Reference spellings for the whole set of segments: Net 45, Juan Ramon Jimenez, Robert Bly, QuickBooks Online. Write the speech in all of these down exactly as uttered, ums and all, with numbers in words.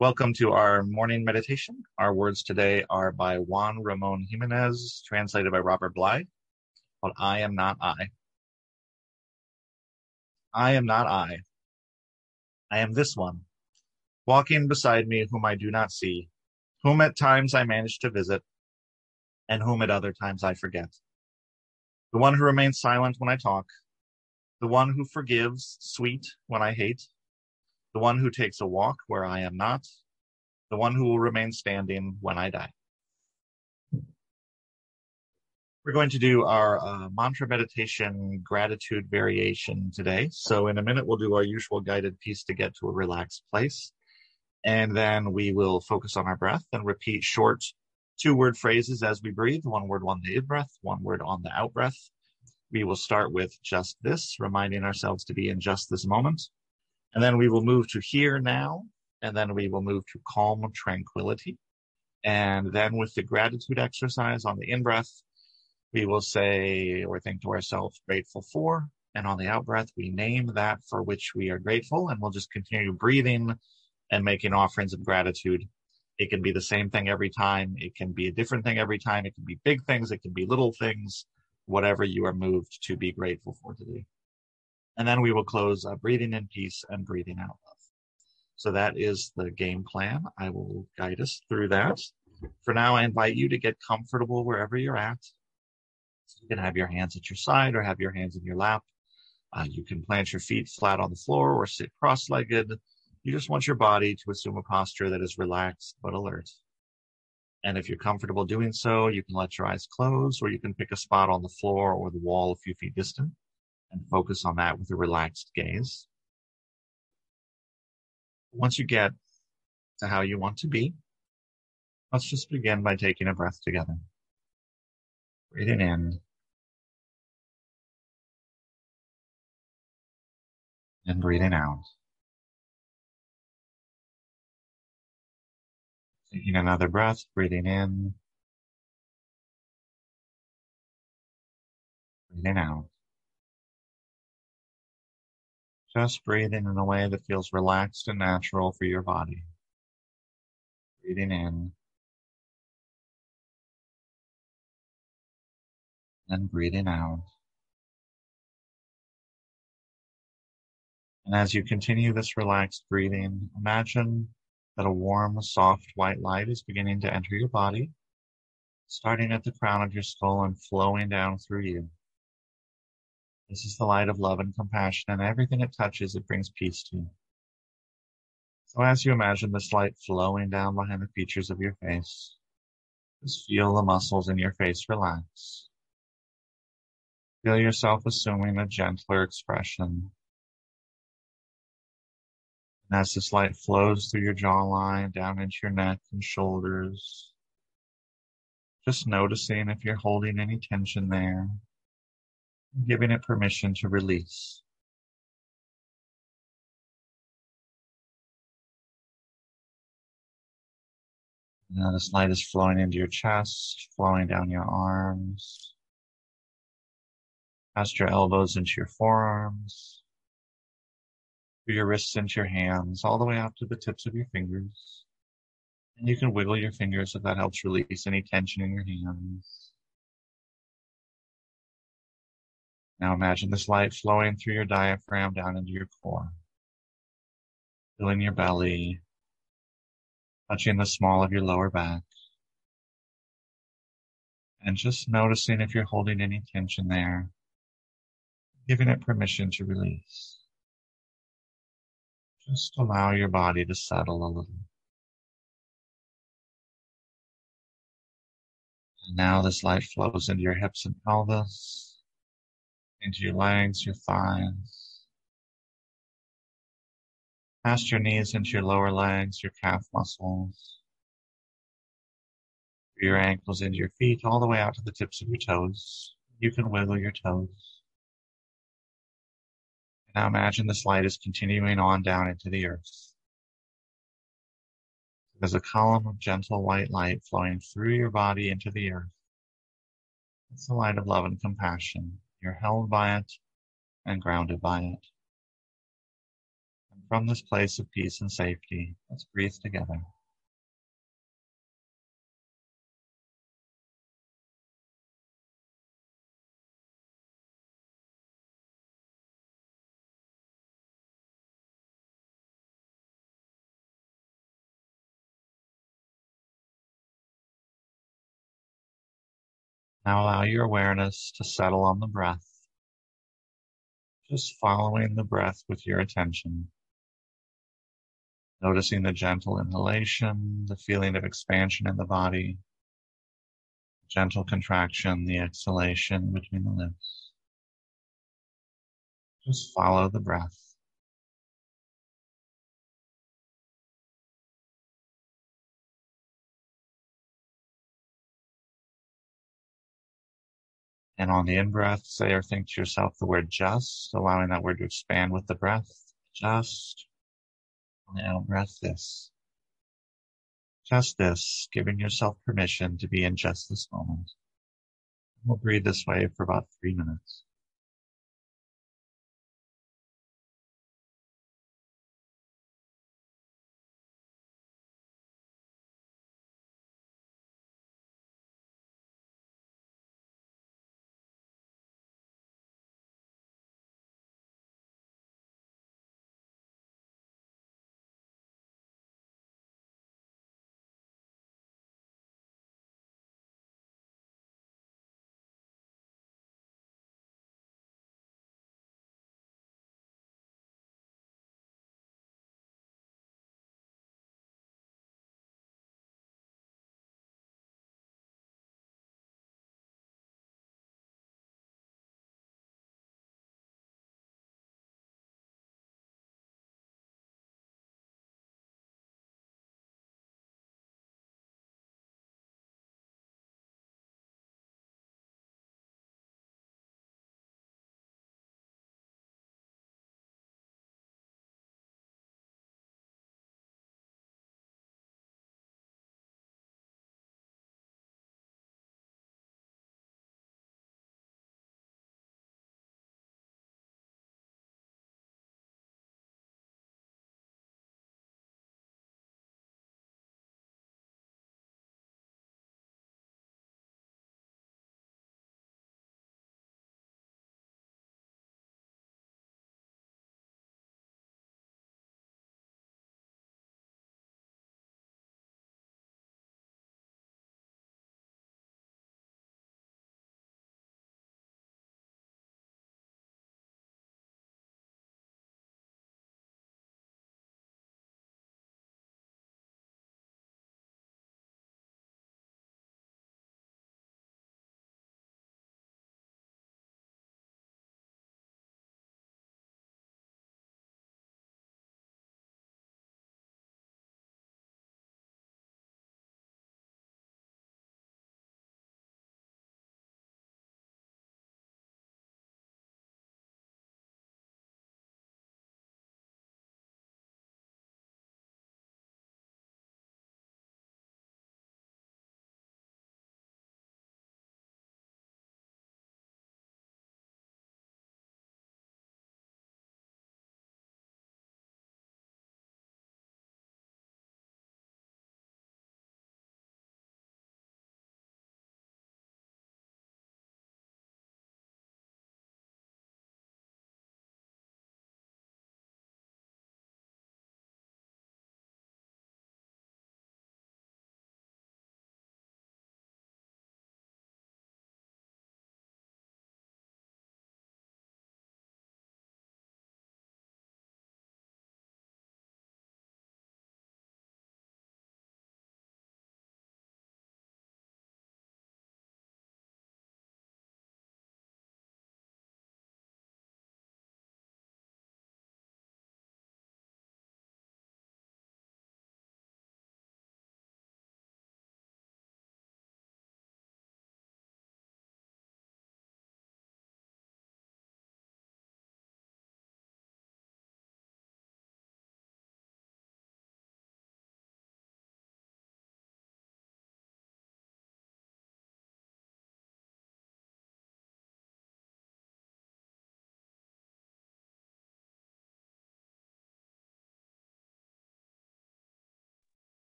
Welcome to our morning meditation. Our words today are by Juan Ramon Jimenez, translated by Robert Bly, called I Am Not I. I am not I. I am this one, walking beside me whom I do not see, whom at times I manage to visit, and whom at other times I forget. The one who remains silent when I talk, the one who forgives sweet when I hate, the one who takes a walk where I am not, the one who will remain standing when I die. We're going to do our uh, mantra meditation gratitude variation today. So in a minute, we'll do our usual guided piece to get to a relaxed place. And then we will focus on our breath and repeat short two-word phrases as we breathe. One word on the in-breath, one word on the out-breath. We will start with just this, reminding ourselves to be in just this moment. And then we will move to here now, and then we will move to calm tranquility. And then with the gratitude exercise on the in-breath, we will say or think to ourselves, grateful for, and on the out-breath, we name that for which we are grateful, and we'll just continue breathing and making offerings of gratitude. It can be the same thing every time. It can be a different thing every time. It can be big things. It can be little things, whatever you are moved to be grateful for today. And then we will close uh, breathing in peace and breathing out love. So that is the game plan. I will guide us through that. For now, I invite you to get comfortable wherever you're at. You can have your hands at your side or have your hands in your lap. Uh, you can plant your feet flat on the floor or sit cross-legged. You just want your body to assume a posture that is relaxed but alert. And if you're comfortable doing so, you can let your eyes close, or you can pick a spot on the floor or the wall a few feet distant and focus on that with a relaxed gaze. Once you get to how you want to be, let's just begin by taking a breath together. Breathing in and breathing out. Taking another breath, breathing in, breathing out. Just breathing in a way that feels relaxed and natural for your body. Breathing in and breathing out. And as you continue this relaxed breathing, imagine that a warm, soft, white light is beginning to enter your body, starting at the crown of your skull and flowing down through you. This is the light of love and compassion, and everything it touches, it brings peace to you. So as you imagine this light flowing down behind the features of your face, just feel the muscles in your face relax. Feel yourself assuming a gentler expression. And as this light flows through your jawline, down into your neck and shoulders, just noticing if you're holding any tension there, giving it permission to release. Now this light is flowing into your chest, flowing down your arms, past your elbows into your forearms, through your wrists into your hands, all the way out to the tips of your fingers. And you can wiggle your fingers if that helps release any tension in your hands. Now imagine this light flowing through your diaphragm down into your core, filling your belly, touching the small of your lower back, and just noticing if you're holding any tension there, giving it permission to release. Just allow your body to settle a little. And now this light flows into your hips and pelvis, into your legs, your thighs, past your knees into your lower legs, your calf muscles, through your ankles into your feet, all the way out to the tips of your toes. You can wiggle your toes. Now imagine this light is continuing on down into the earth. There's a column of gentle white light flowing through your body into the earth. It's the light of love and compassion. You're held by it and grounded by it. And From this place of peace and safety, let's breathe together. Now allow your awareness to settle on the breath, just following the breath with your attention. Noticing the gentle inhalation, the feeling of expansion in the body, gentle contraction, the exhalation between the lips. Just follow the breath. And on the in-breath, say or think to yourself the word just, allowing that word to expand with the breath. Just. On the out-breath, this. Just this, giving yourself permission to be in just this moment. We'll breathe this way for about three minutes.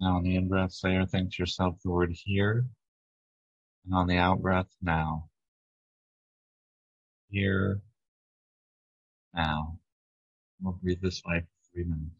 Now on the in-breath, say or think to yourself the word here. And on the out-breath, now. Here, now. We'll breathe this way for three minutes.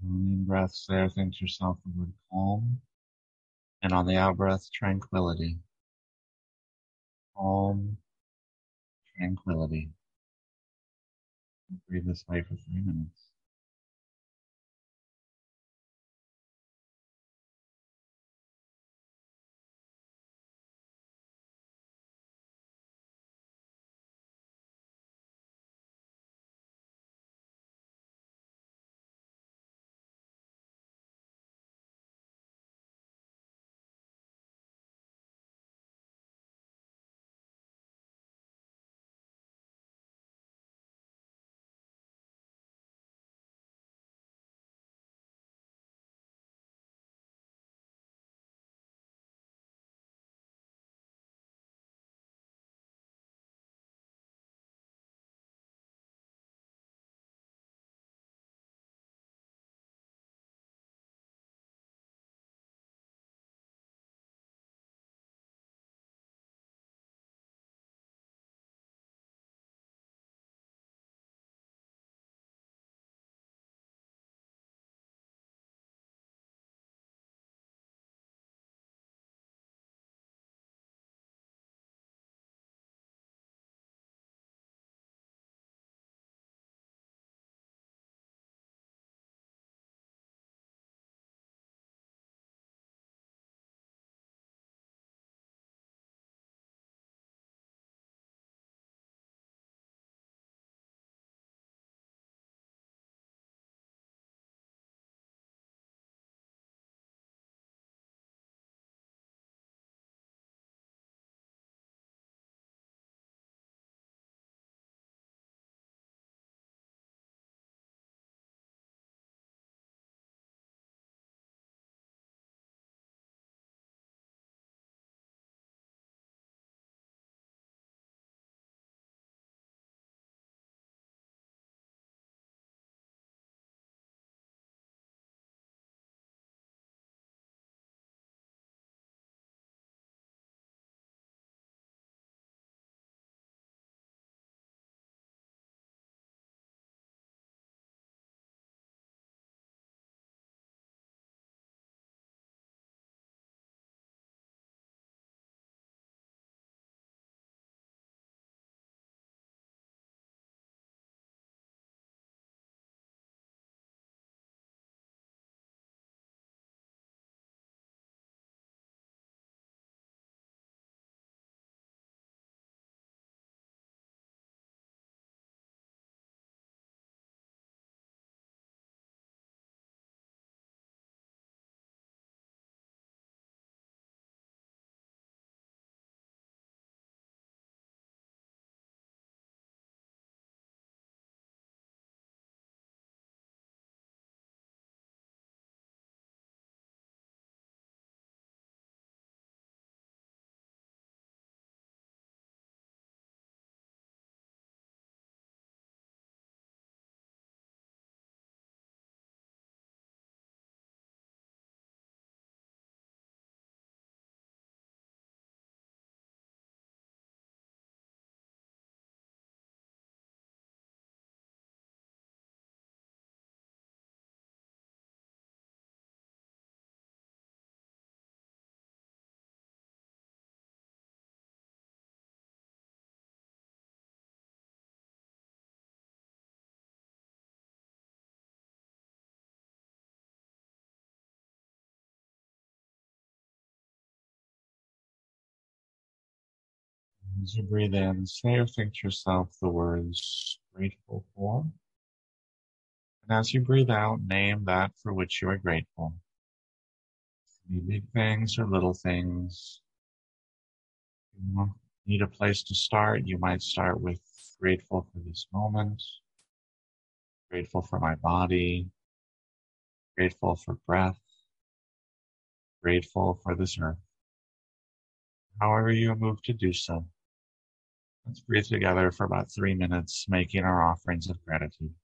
On the in-breath, say or think to yourself the word calm. And on the out-breath, tranquility. Calm, tranquility. Breathe this way for three minutes. As you breathe in, say or think to yourself the words grateful for. And as you breathe out, name that for which you are grateful. It can be big things or little things. You need a place to start. You might start with grateful for this moment, grateful for my body, grateful for breath, grateful for this earth. However you move to do so. Let's breathe together for about three minutes, making our offerings of gratitude.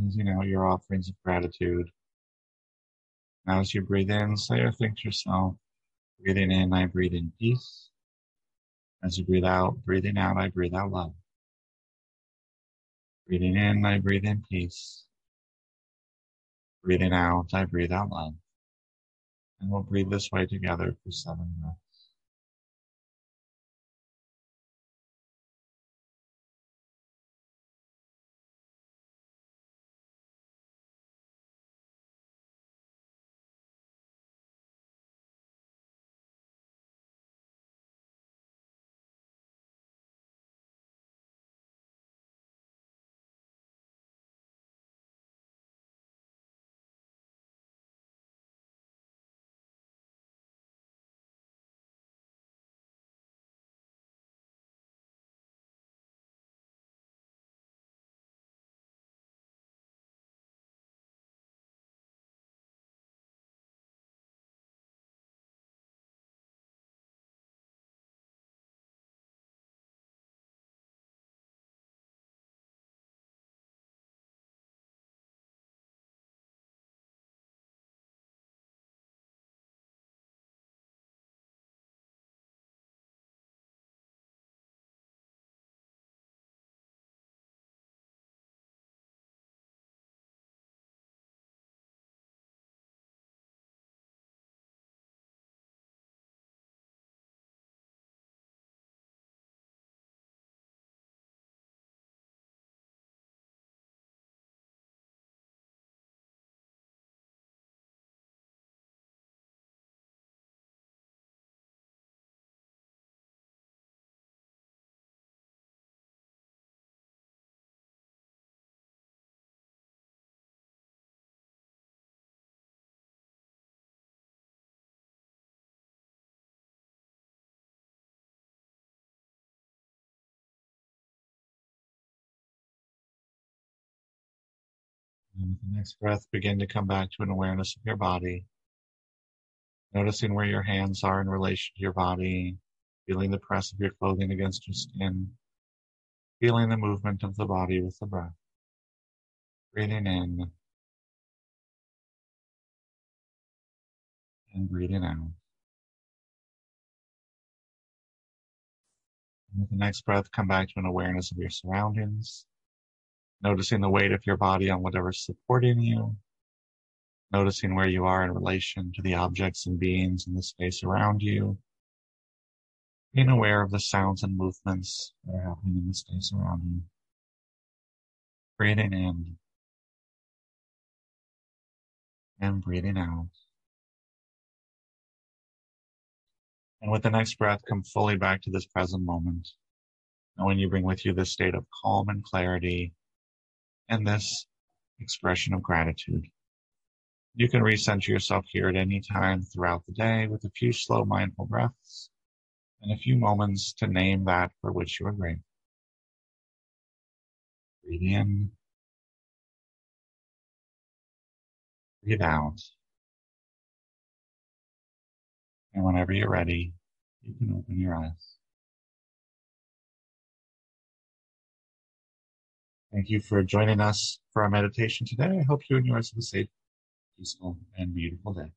Using out your offerings of gratitude. Now as you breathe in, say or think to yourself, breathing in, I breathe in peace. As you breathe out, breathing out, I breathe out love. Breathing in, I breathe in peace. Breathing out, I breathe out love. And we'll breathe this way together for seven breaths. And with the next breath, begin to come back to an awareness of your body. Noticing where your hands are in relation to your body, feeling the press of your clothing against your skin, feeling the movement of the body with the breath. Breathing in and breathing out. And with the next breath, come back to an awareness of your surroundings, noticing the weight of your body on whatever's supporting you, noticing where you are in relation to the objects and beings in the space around you, being aware of the sounds and movements that are happening in the space around you. Breathing in and breathing out. And with the next breath, come fully back to this present moment, knowing you bring with you this state of calm and clarity and this expression of gratitude. You can recenter yourself here at any time throughout the day with a few slow, mindful breaths and a few moments to name that for which you are grateful. Breathe in, breathe out. And whenever you're ready, you can open your eyes. Thank you for joining us for our meditation today. I hope you and yours have a safe, peaceful, and beautiful day.